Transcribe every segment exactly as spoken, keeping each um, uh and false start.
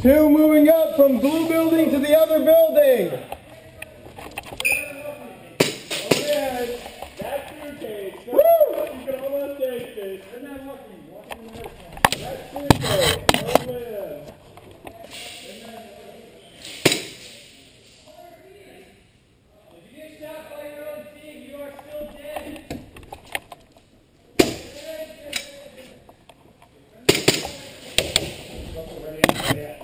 Two moving up from blue building to the other building.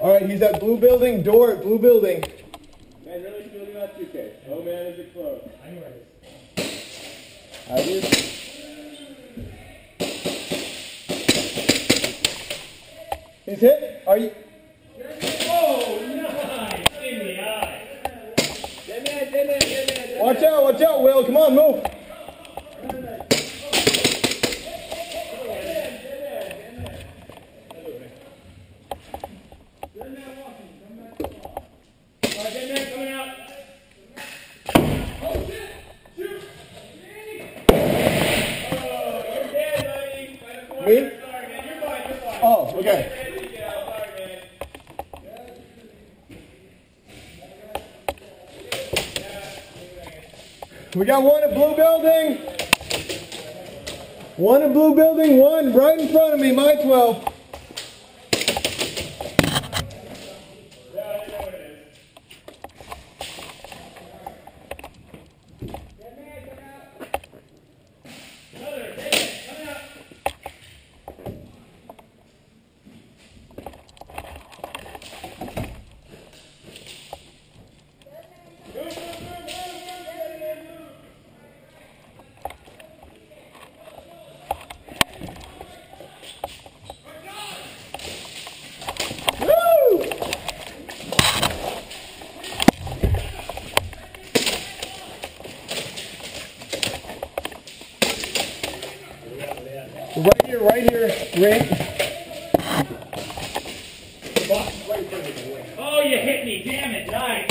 Alright, he's at blue building, door at blue building. Man, really building on two K. Oh man, is it close. Anyways. I did. He's hit? Are you? Oh, nice! In the eye. Dead man, dead man, dead man, dead man. Watch out, watch out, Will. Come on, move. Me? Sorry, man. You're fine, you're fine. Oh, okay. There you go. Sorry, man. We got one at blue building. One at blue building, one right in front of me, my twelve. Right here, right here, Rick. The box is right in front of you. Oh, you hit me. Damn it. Nice.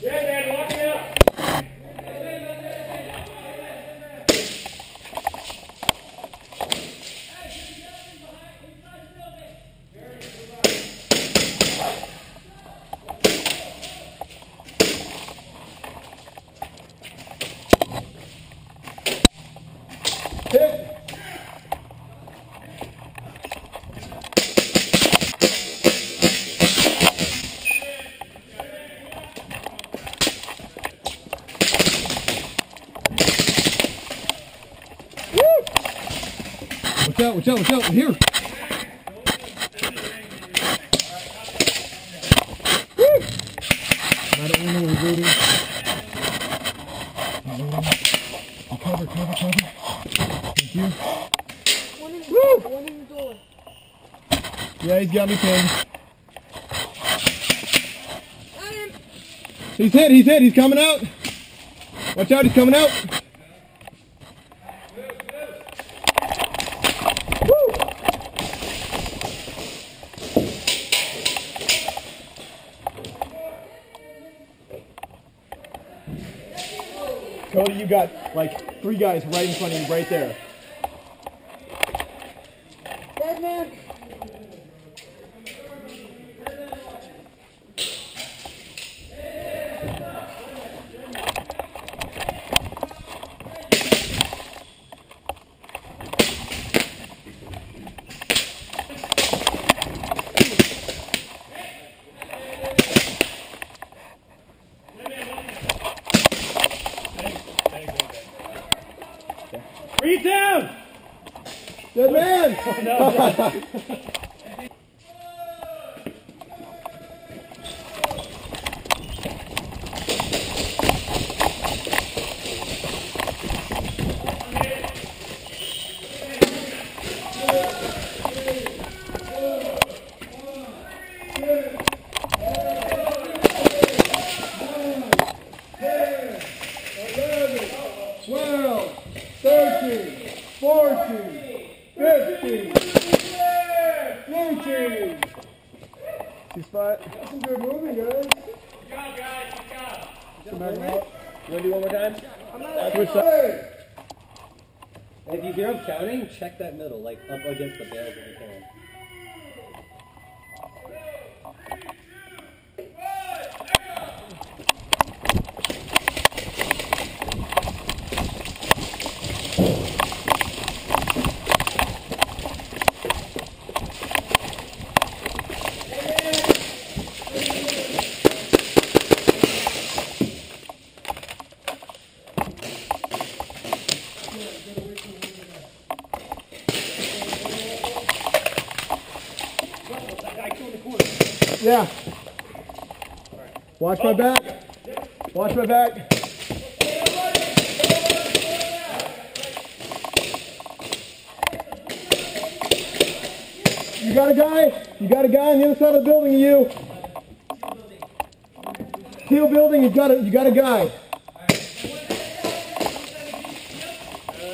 Yeah, man, walk it up. Watch out, watch out, watch out, I'm here. Woo. I don't know what we're doing. I'll cover, cover, cover. Thank you. One in the door, one in the door. Yeah, he's got me pinned. He's hit, he's hit, he's coming out. Watch out, he's coming out. Cody, you got like three guys right in front of you, right there. Dead man. Read down! Good man! Oh, no, no. twelve, thirteen, fourteen, fifteen. Yeah! Blue team! Two spot. That's some good moving, guys. Good job, guys. Good job. Good job, baby. You want to do one more time? I'm not going to. If you hear them counting, check that middle, like up against the barrels if you can. Yeah. Watch my back. Watch my back. You got a guy? You got a guy on the other side of the building, you. Steel building, you got it. You got a guy.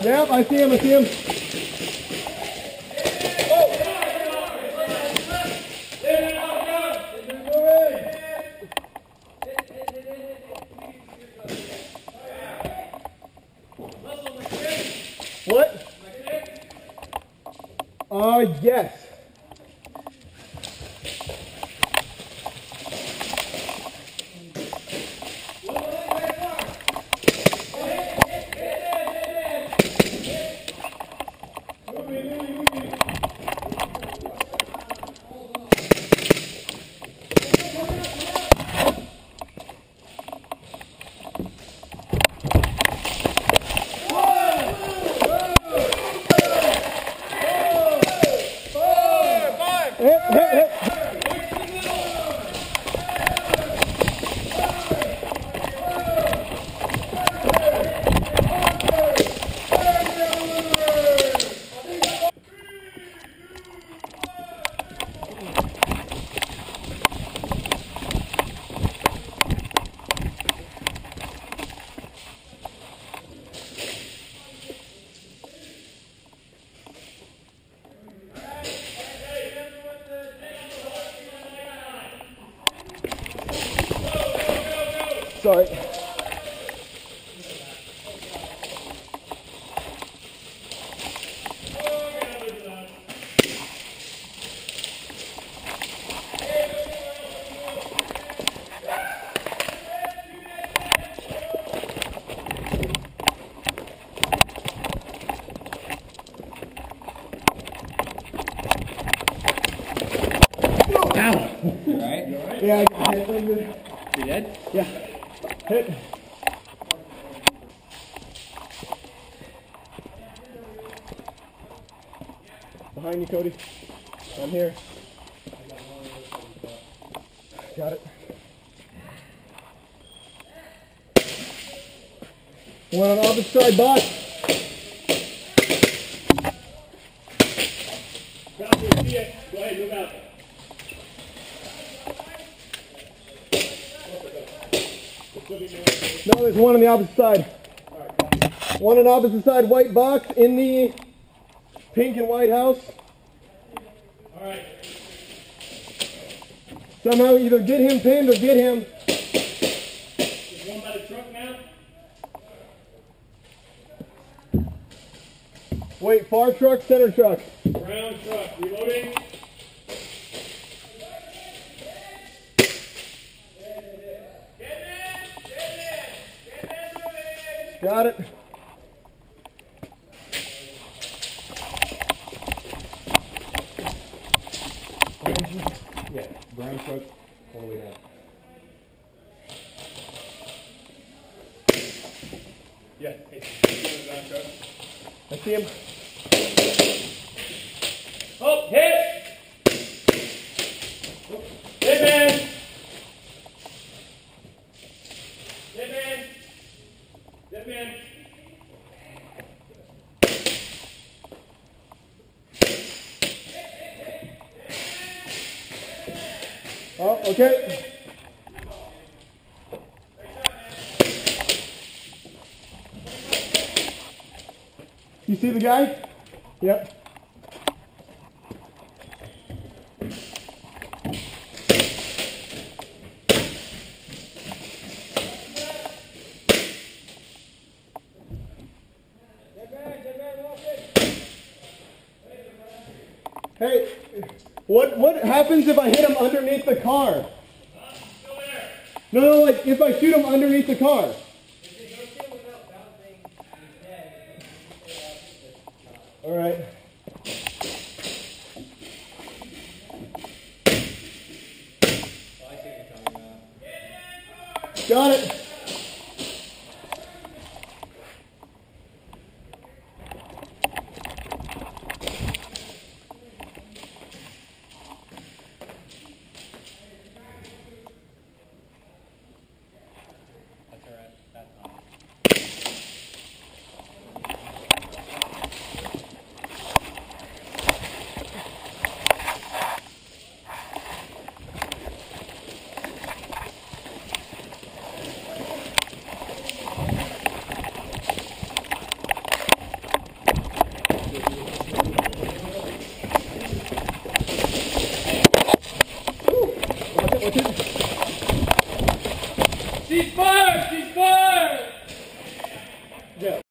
Yep, I see him, I see him. What? Oh, uh, yes. Sorry. Ow. You all right? You all right? Yeah, I got hit. You dead? Yeah. Hit. Behind you, Cody. I'm here. Got it. Went on opposite side box. Got you, see it. Go ahead, move out. No, there's one on the opposite side. One on the opposite side, white box in the pink and white house. Alright. Somehow either get him pinned or get him. There's one by the truck now. Wait, far truck, center truck. Brown truck, reloading. Got it. Yeah, brown truck all the way down. Yeah, hey, brown truck. I see him. Oh, hit! Hit, man! Hit, man! Dead man. Oh, okay. You see the guy? Yep. Hey, what what happens if I hit him underneath the car? Huh? Still there. No, no, like if I shoot him underneath the car. All right. Got it.